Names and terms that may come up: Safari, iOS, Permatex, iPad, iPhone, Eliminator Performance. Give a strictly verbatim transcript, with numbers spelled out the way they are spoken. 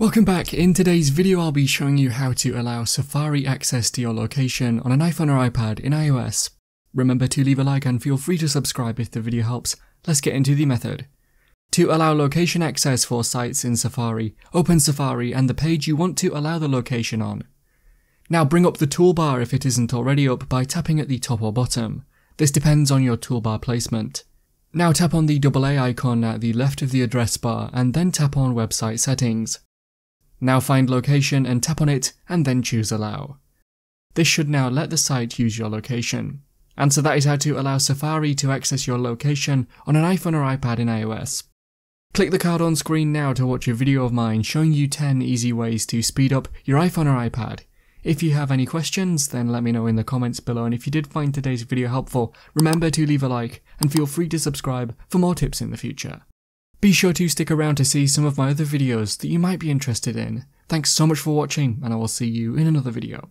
Welcome back. In today's video I'll be showing you how to allow Safari access to your location on an iPhone or iPad in iOS. Remember to leave a like and feel free to subscribe if the video helps. Let's get into the method. To allow location access for sites in Safari, open Safari and the page you want to allow the location on. Now bring up the toolbar if it isn't already up by tapping at the top or bottom. This depends on your toolbar placement. Now tap on the double A icon at the left of the address bar and then tap on Website Settings. Now find location and tap on it and then choose allow. This should now let the site use your location. And so that is how to allow Safari to access your location on an iPhone or iPad in iOS. Click the card on screen now to watch a video of mine showing you ten easy ways to speed up your iPhone or iPad. If you have any questions, then let me know in the comments below, and if you did find today's video helpful, remember to leave a like and feel free to subscribe for more tips in the future. Be sure to stick around to see some of my other videos that you might be interested in. Thanks so much for watching, and I will see you in another video.